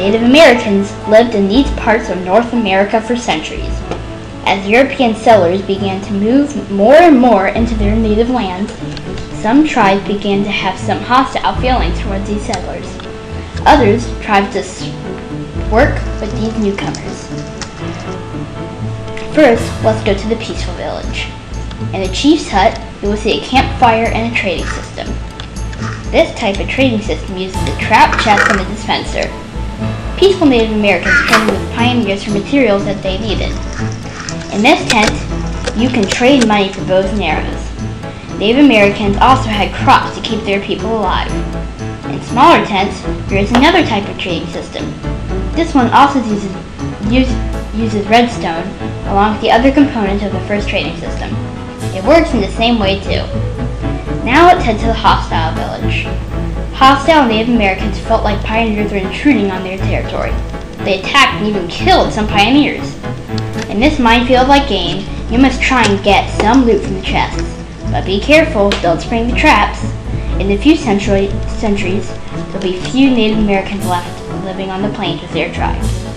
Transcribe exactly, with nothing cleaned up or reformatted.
Native Americans lived in these parts of North America for centuries. As European settlers began to move more and more into their native lands, some tribes began to have some hostile feelings towards these settlers. Others tried to work with these newcomers. First, let's go to the peaceful village. In the chief's hut, you will see a campfire and a trading system. This type of trading system uses a trap, chest, and a dispenser. Peaceful Native Americans traded with pioneers for materials that they needed. In this tent, you can trade money for bows and arrows. Native Americans also had crops to keep their people alive. In smaller tents, there is another type of trading system. This one also uses, use, uses redstone along with the other components of the first trading system. It works in the same way too. Now let's head to the hostile village. Hostile Native Americans felt like pioneers were intruding on their territory. They attacked and even killed some pioneers. In this minefield-like game, you must try and get some loot from the chests. But be careful, don't spring the traps. In a few centuries, there will be few Native Americans left living on the plains with their tribes.